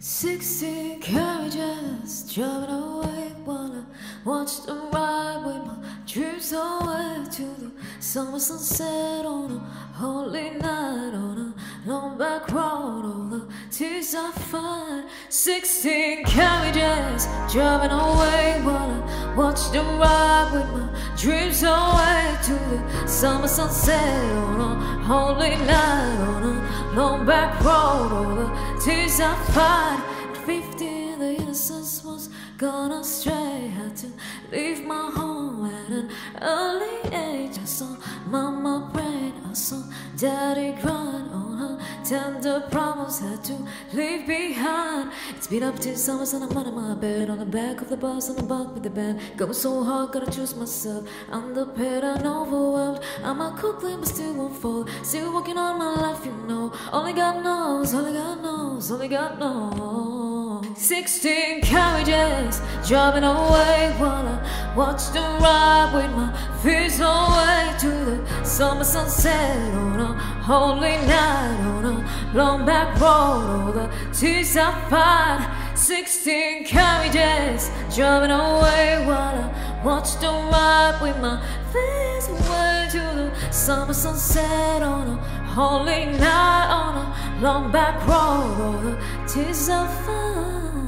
16 carriages driving away, wanna watch them ride with my dreams away to the summer sunset on a holy night, on a long back road, all the tears I find. 16 carriages driving away, wanna watch them ride with my dreams away to the summer sunset on a holy night, on a long back road, all the tears I find. At 15, the innocence was gone astray. Had to leave my home at an early age. I saw mama praying, I saw daddy crying. All her tender problems had to leave behind. It's been up to summers and I'm out of my bed, on the back of the bus, on the bunk with the band. Going so hard, gotta choose myself. Underpaid and overwhelmed, I'm a quickly but still won't fall. Still working on my life, you know. Only God knows, only God knows, only God knows. 16 carriages driving away, while I watch them ride with my fears away to the summer sunset on a holy night, on a long back road, all the tears I find. 16 carriages driving away, while I watch them ride with my fears away to the summer sunset on a holy night, on a long back road, all the tears I find.